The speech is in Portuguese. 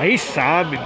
Aí sabe.